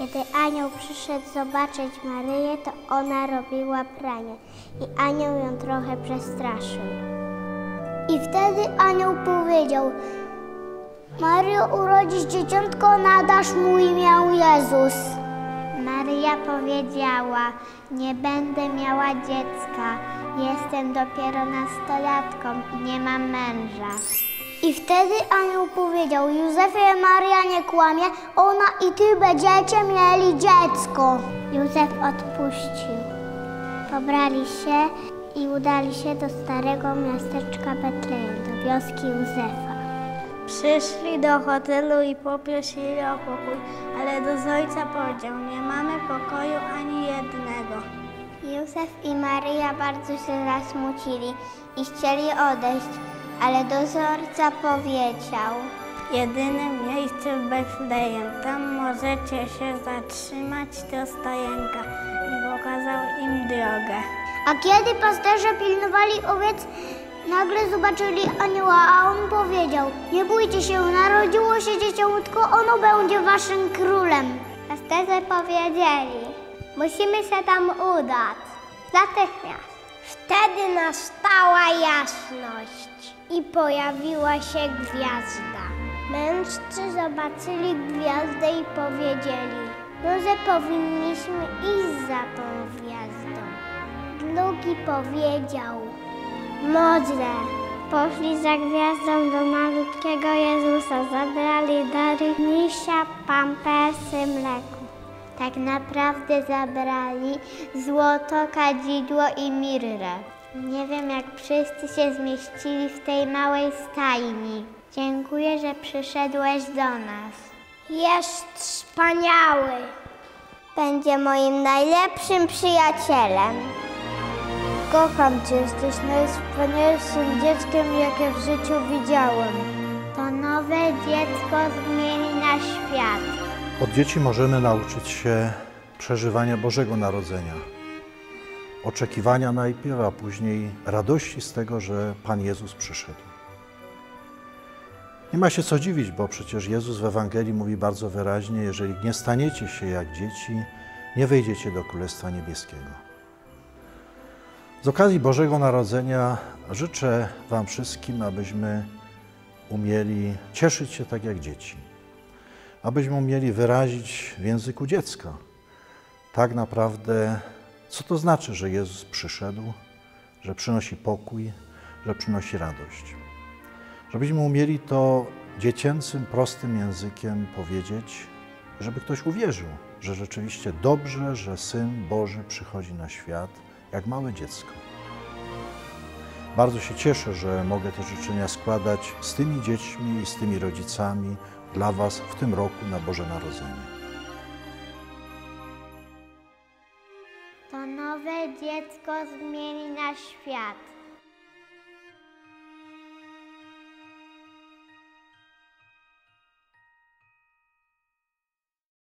Kiedy anioł przyszedł zobaczyć Maryję, to ona robiła pranie i anioł ją trochę przestraszył. I wtedy anioł powiedział: Maryjo, urodzisz dzieciątko, nadasz mu imię Jezus. Maryja powiedziała: nie będę miała dziecka, jestem dopiero nastolatką i nie mam męża. I wtedy anioł powiedział: Józefie, Maryja nie kłamie, ona i ty będziecie mieli dziecko. Józef odpuścił. Pobrali się i udali się do starego miasteczka Betlejem, do wioski Józefa. Przyszli do hotelu i poprosili o pokój, ale dozorca powiedział: nie mamy pokoju ani jednego. Józef i Maryja bardzo się zasmucili i chcieli odejść, ale dozorca powiedział: jedyne miejsce w Betlejem, tam możecie się zatrzymać do stajenka. I pokazał im drogę. A kiedy pasterze pilnowali owiec, nagle zobaczyli anioła, a on powiedział: nie bójcie się, narodziło się dzieciątko, ono będzie waszym królem. Pasterze powiedzieli: musimy się tam udać, natychmiast. Wtedy nastała jasność i pojawiła się gwiazda. Mędrcy zobaczyli gwiazdę i powiedzieli: może powinniśmy iść za tą gwiazdą. Drugi powiedział: mądre. Poszli za gwiazdą do malutkiego Jezusa, zabrali dary, misia, pampersy, mleko. Tak naprawdę zabrali złoto, kadzidło i mirrę. Nie wiem, jak wszyscy się zmieścili w tej małej stajni. Dziękuję, że przyszedłeś do nas. Jest wspaniały. Będzie moim najlepszym przyjacielem. Kocham cię, jesteś najwspanialszym dzieckiem, jakie w życiu widziałem. To nowe dziecko zmieni nasz świat. Od dzieci możemy nauczyć się przeżywania Bożego Narodzenia. Oczekiwania najpierw, a później radości z tego, że Pan Jezus przyszedł. Nie ma się co dziwić, bo przecież Jezus w Ewangelii mówi bardzo wyraźnie: jeżeli nie staniecie się jak dzieci, nie wejdziecie do Królestwa Niebieskiego. Z okazji Bożego Narodzenia życzę wam wszystkim, abyśmy umieli cieszyć się tak jak dzieci. Abyśmy umieli wyrazić w języku dziecka tak naprawdę, co to znaczy, że Jezus przyszedł, że przynosi pokój, że przynosi radość. Żebyśmy umieli to dziecięcym, prostym językiem powiedzieć, żeby ktoś uwierzył, że rzeczywiście dobrze, że Syn Boży przychodzi na świat jak małe dziecko. Bardzo się cieszę, że mogę te życzenia składać z tymi dziećmi i z tymi rodzicami dla was w tym roku na Boże Narodzenie. To nowe dziecko zmieni nasz świat.